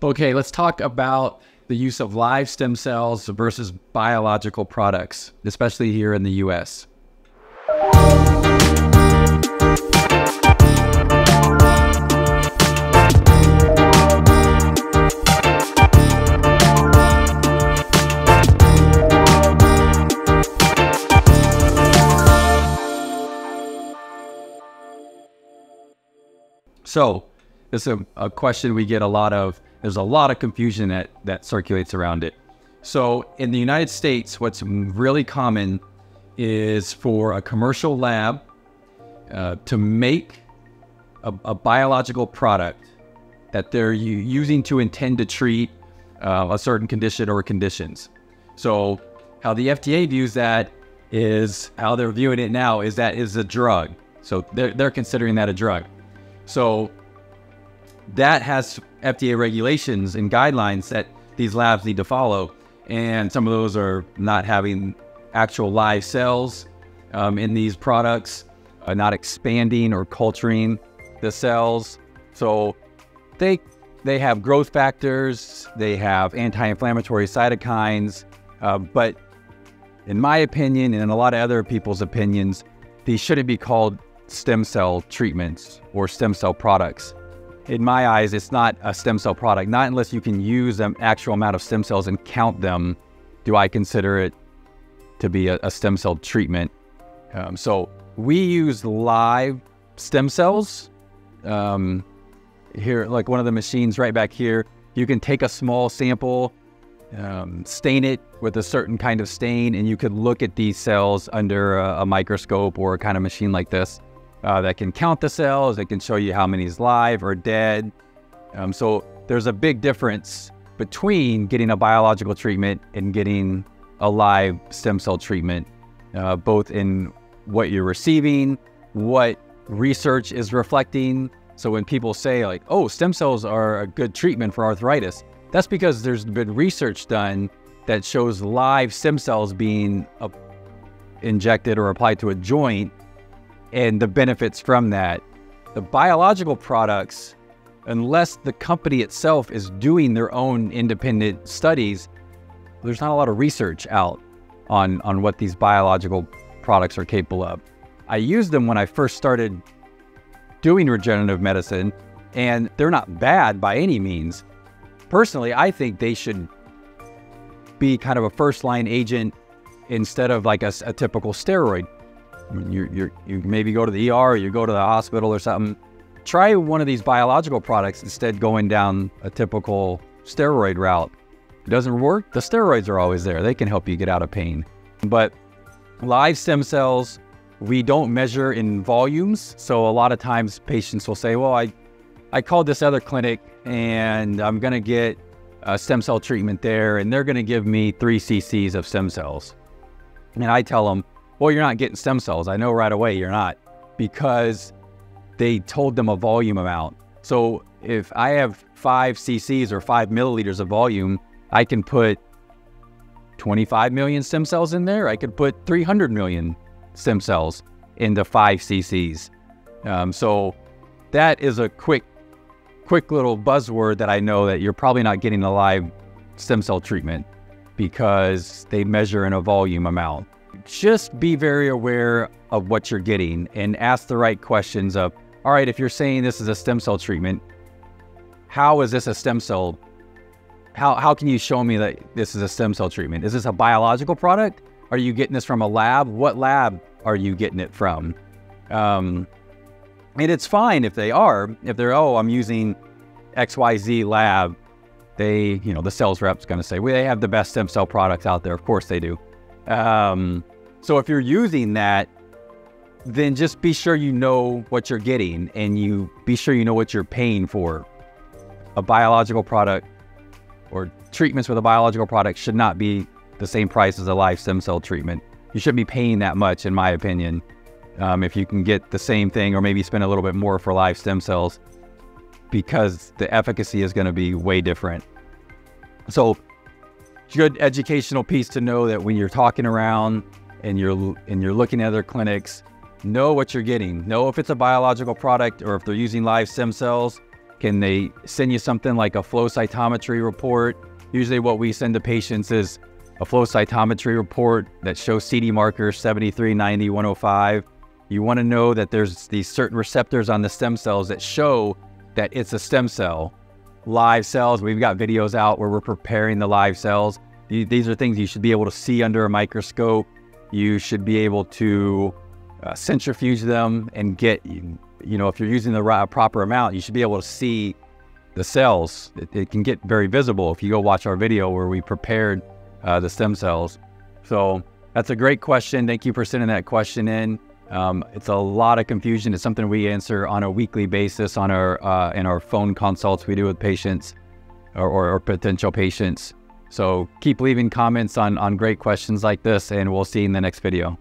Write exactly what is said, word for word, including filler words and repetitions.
Okay, let's talk about the use of live stem cells versus biological products, especially here in the U S So this is a, a question we get a lot of. There's a lot of confusion that, that circulates around it. So in the United States, what's really common is for a commercial lab uh, to make a, a biological product that they're using to intend to treat uh, a certain condition or conditions. So how the F D A views that is, how they're viewing it now is that is a drug. So they're, they're considering that a drug. So that has F D A regulations and guidelines that these labs need to follow. And some of those are not having actual live cells um, in these products, uh, not expanding or culturing the cells. So they, they have growth factors, they have anti-inflammatory cytokines, uh, but in my opinion, and in a lot of other people's opinions, these shouldn't be called stem cell treatments or stem cell products. In my eyes, it's not a stem cell product. Not unless you can use an actual amount of stem cells and count them, do I consider it to be a, a stem cell treatment. Um, so we use live stem cells. Um, here, like one of the machines right back here, you can take a small sample, um, stain it with a certain kind of stain, and you could look at these cells under a, a microscope or a kind of machine like this. Uh, that can count the cells, that can show you how many is live or dead. Um, so there's a big difference between getting a biological treatment and getting a live stem cell treatment, uh, both in what you're receiving, what research is reflecting. So when people say like, oh, stem cells are a good treatment for arthritis, that's because there's been research done that shows live stem cells being uh, injected or applied to a joint and the benefits from that. The biological products, unless the company itself is doing their own independent studies, there's not a lot of research out on, on what these biological products are capable of. I used them when I first started doing regenerative medicine, and they're not bad by any means. Personally, I think they should be kind of a first-line agent instead of like a, a typical steroid. I mean, you you you maybe go to the E R, or you go to the hospital or something. Try one of these biological products instead of going down a typical steroid route. It doesn't work, the steroids are always there. They can help you get out of pain. But live stem cells, we don't measure in volumes. So a lot of times patients will say, well, I, I called this other clinic and I'm gonna get a stem cell treatment there and they're gonna give me three cc's of stem cells. And I tell them, well, you're not getting stem cells. I know right away you're not, because they told them a volume amount. So if I have five cc's or five milliliters of volume, I can put twenty-five million stem cells in there. I could put three hundred million stem cells into five cc's. Um, so that is a quick, quick little buzzword that I know that you're probably not getting a live stem cell treatment because they measure in a volume amount. Just be very aware of what you're getting and ask the right questions of, all right, if you're saying this is a stem cell treatment, how is this a stem cell? How, how can you show me that this is a stem cell treatment? Is this a biological product? Are you getting this from a lab? What lab are you getting it from? Um, and it's fine if they are, if they're, oh, I'm using X Y Z lab. They, you know, the sales rep's going to say, well, they have the best stem cell products out there. Of course they do. Um, so if you're using that, then just be sure you know what you're getting and you be sure you know what you're paying for. A biological product or treatments with a biological product should not be the same price as a live stem cell treatment. You shouldn't be paying that much, in my opinion. Um, if you can get the same thing or maybe spend a little bit more for live stem cells, because the efficacy is going to be way different. So good educational piece to know that when you're talking around and you're and you're looking at other clinics, know what you're getting. Know if it's a biological product or if they're using live stem cells, Can they send you something like a flow cytometry report? Usually what we send to patients is a flow cytometry report that shows C D markers seventy-three, ninety, one oh five. You want to know that there's these certain receptors on the stem cells that show that it's a stem cell. Live cells, we've got videos out where we're preparing the live cells. These are things you should be able to see under a microscope. You should be able to uh, centrifuge them and get, you know, if you're using the right, proper amount, you should be able to see the cells. It, it can get very visible if you go watch our video where we prepared uh, the stem cells. So that's a great question. Thank you for sending that question in. Um, it's a lot of confusion. It's something we answer on a weekly basis on our uh, in our phone consults we do with patients or, or, or potential patients. So keep leaving comments on, on great questions like this, and we'll see you in the next video.